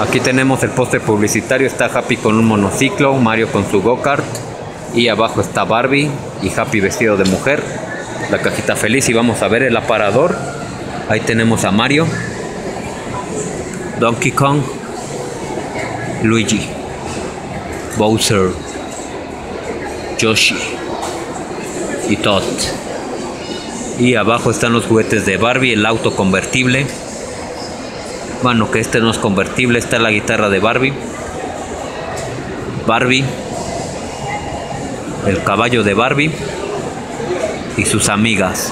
Aquí tenemos el póster publicitario, está Happy con un monociclo, Mario con su go-kart, y abajo está Barbie y Happy vestido de mujer, la cajita feliz, y vamos a ver el aparador. Ahí tenemos a Mario, Donkey Kong, Luigi, Bowser, Yoshi y Toad. Y abajo están los juguetes de Barbie, el auto convertible. Bueno, que este no es convertible, está la guitarra de Barbie. Barbie, el caballo de Barbie y sus amigas.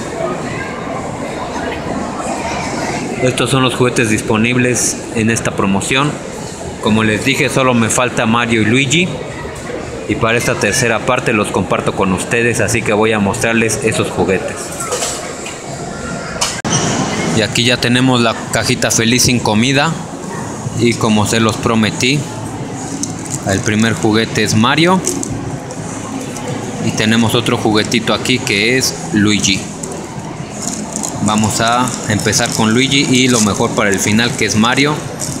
Estos son los juguetes disponibles en esta promoción. Como les dije, solo me falta Mario y Luigi. Y para esta tercera parte los comparto con ustedes, así que voy a mostrarles esos juguetes. Y aquí ya tenemos la cajita feliz sin comida. Y como se los prometí, el primer juguete es Mario. Y tenemos otro juguetito aquí que es Luigi. Vamos a empezar con Luigi y lo mejor para el final, que es Mario,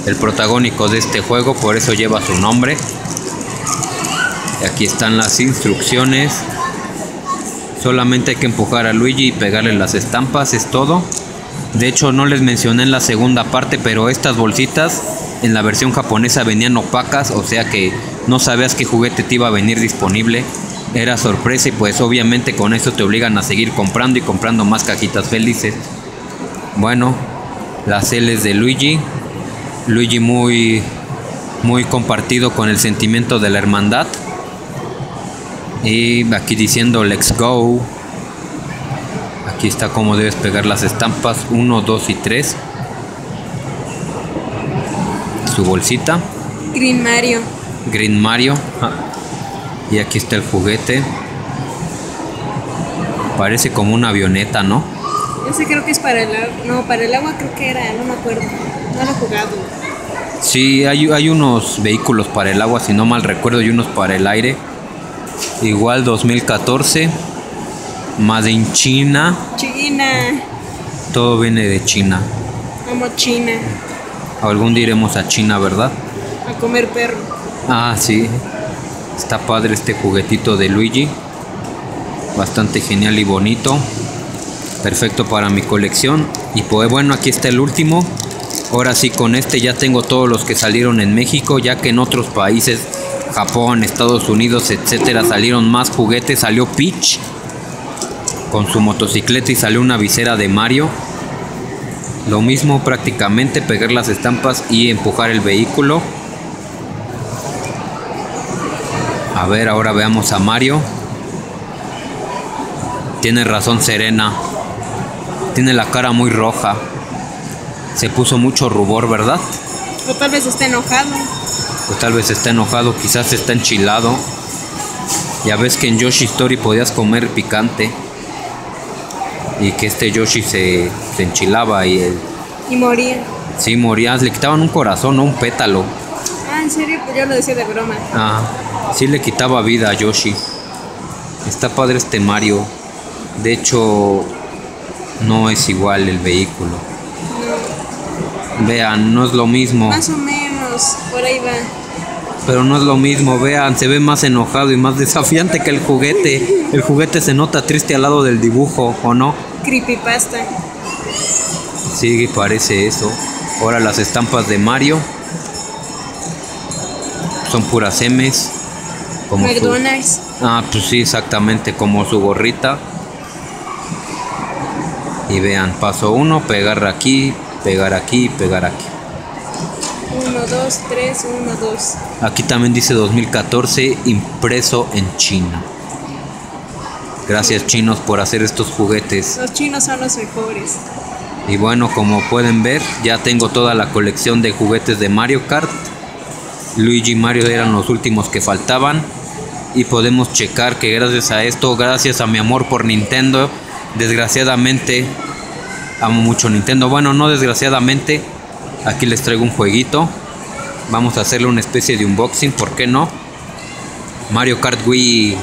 el protagónico de este juego, por eso lleva su nombre. Aquí están las instrucciones. Solamente hay que empujar a Luigi y pegarle las estampas, es todo. De hecho, no les mencioné en la segunda parte, pero estas bolsitas en la versión japonesa venían opacas, o sea que no sabías qué juguete te iba a venir disponible. Era sorpresa y pues obviamente con eso te obligan a seguir comprando y comprando más cajitas felices. Bueno, las L's de Luigi. Luigi muy compartido con el sentimiento de la hermandad. Y aquí diciendo let's go. Aquí está cómo debes pegar las estampas 1, 2 y 3. Su bolsita. Green Mario. Green Mario. Ah. Y aquí está el juguete. Parece como una avioneta, ¿no? Ese creo que es para el agua. No, para el agua creo que era, no me acuerdo. No lo he jugado. Sí, hay unos vehículos para el agua, si no mal recuerdo, y unos para el aire. Igual 2014. Made in China. China. Todo viene de China. Como China. Algún día iremos a China, ¿verdad? A comer perro. Ah, sí. Está padre este juguetito de Luigi. Bastante genial y bonito. Perfecto para mi colección. Y pues bueno, aquí está el último. Ahora sí, con este ya tengo todos los que salieron en México. Ya que en otros países, Japón, Estados Unidos, etcétera, salieron más juguetes. Salió Peach con su motocicleta y salió una visera de Mario. Lo mismo prácticamente, pegar las estampas y empujar el vehículo. A ver, ahora veamos a Mario. Tiene razón Serena. Tiene la cara muy roja. Se puso mucho rubor, ¿verdad? O tal vez está enojado. O tal vez está enojado, quizás está enchilado. Ya ves que en Yoshi Story podías comer picante. Y que este Yoshi se enchilaba y moría. Sí, moría. Le quitaban un corazón, no un pétalo. Ah, en serio, pues yo lo decía de broma. Ah. Sí le quitaba vida a Yoshi. Está padre este Mario. De hecho, no es igual el vehículo. No. Vean, no es lo mismo. Más o menos, por ahí va. Pero no es lo mismo, vean, se ve más enojado y más desafiante que el juguete. El juguete se nota triste al lado del dibujo, ¿o no? Creepypasta. Sí, parece eso. Ahora las estampas de Mario. Son puras M's. Como McDonald's. Ah, pues sí, exactamente, como su gorrita. Y vean, paso 1, pegar aquí, pegar aquí, pegar aquí. 1, 2, 3, 1, 2. Aquí también dice 2014, impreso en China. Gracias, chinos, por hacer estos juguetes. Los chinos son los mejores. Y bueno, como pueden ver, ya tengo toda la colección de juguetes de Mario Kart. Luigi y Mario eran los últimos que faltaban. Y podemos checar que gracias a esto, gracias a mi amor por Nintendo, desgraciadamente, amo mucho Nintendo. Bueno, no desgraciadamente, aquí les traigo un jueguito. Vamos a hacerle una especie de unboxing, ¿por qué no? Mario Kart Wii,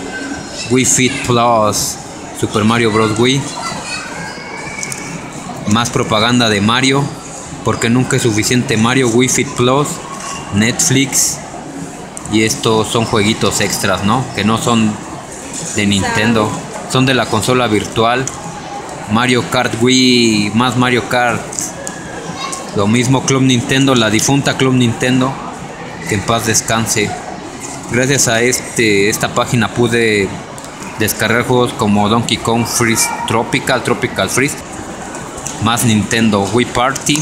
Wii Fit Plus, Super Mario Bros Wii. Más propaganda de Mario, porque nunca es suficiente Mario. Wii Fit Plus, Netflix y estos son jueguitos extras, ¿no? Que no son de Nintendo, son de la consola virtual. Mario Kart Wii, más Mario Kart, lo mismo Club Nintendo, la difunta Club Nintendo, que en paz descanse. Gracias a esta página pude descargar juegos como Donkey Kong, Freeze, Tropical Freeze, más Nintendo, Wii Party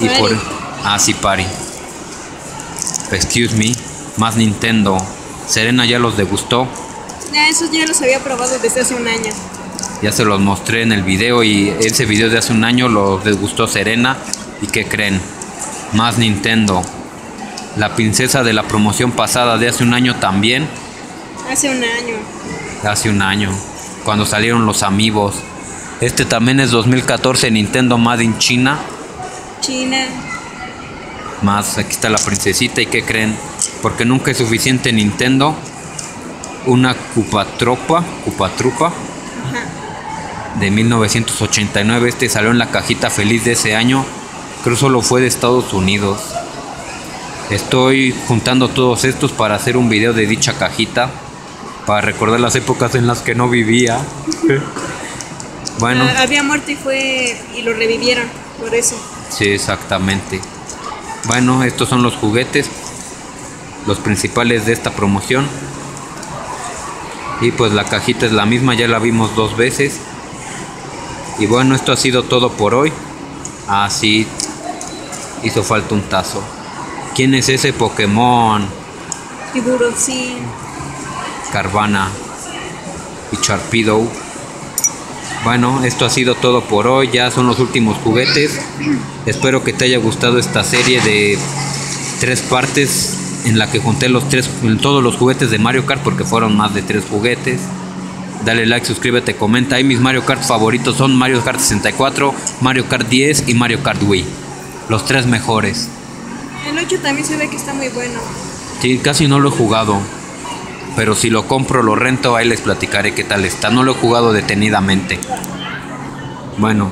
y por sí, Party. Excuse me, más Nintendo. Serena ya los degustó. Ya, esos ya los había probado desde hace un año. Ya se los mostré en el video y ese video de hace un año lo degustó Serena. ¿Y qué creen? Más Nintendo. La princesa de la promoción pasada de hace un año también. Hace un año. Cuando salieron los Amiibos. Este también es 2014, Nintendo Made in China. Más, aquí está la princesita. ¿Y qué creen? Porque nunca es suficiente Nintendo. Una Koopa Troopa. De 1989, este salió en la Cajita Feliz de ese año. Creo solo fue de Estados Unidos. Estoy juntando todos estos para hacer un video de dicha cajita, para recordar las épocas en las que no vivía. Bueno, había muerto y lo revivieron, por eso. Sí, exactamente. Bueno, estos son los juguetes, los principales de esta promoción. Y pues la cajita es la misma, ya la vimos dos veces. Y bueno, esto ha sido todo por hoy. Ah, sí, hizo falta un tazo. ¿Quién es ese Pokémon? Tiburo, sí. Carvana y Charpido. Bueno, esto ha sido todo por hoy. Ya son los últimos juguetes. Espero que te haya gustado esta serie de 3 partes en la que junté todos los juguetes de Mario Kart, porque fueron más de 3 juguetes. Dale like, suscríbete, comenta. Ahí mis Mario Kart favoritos son Mario Kart 64, Mario Kart 10 y Mario Kart Wii. Los 3 mejores. El 8 también se ve que está muy bueno. Sí, casi no lo he jugado. Pero si lo compro, lo rento, ahí les platicaré qué tal está. No lo he jugado detenidamente. Bueno,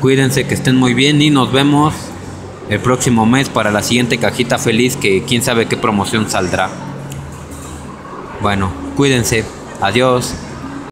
cuídense, que estén muy bien y nos vemos el próximo mes para la siguiente Cajita Feliz, que quién sabe qué promoción saldrá. Bueno, cuídense. Adiós.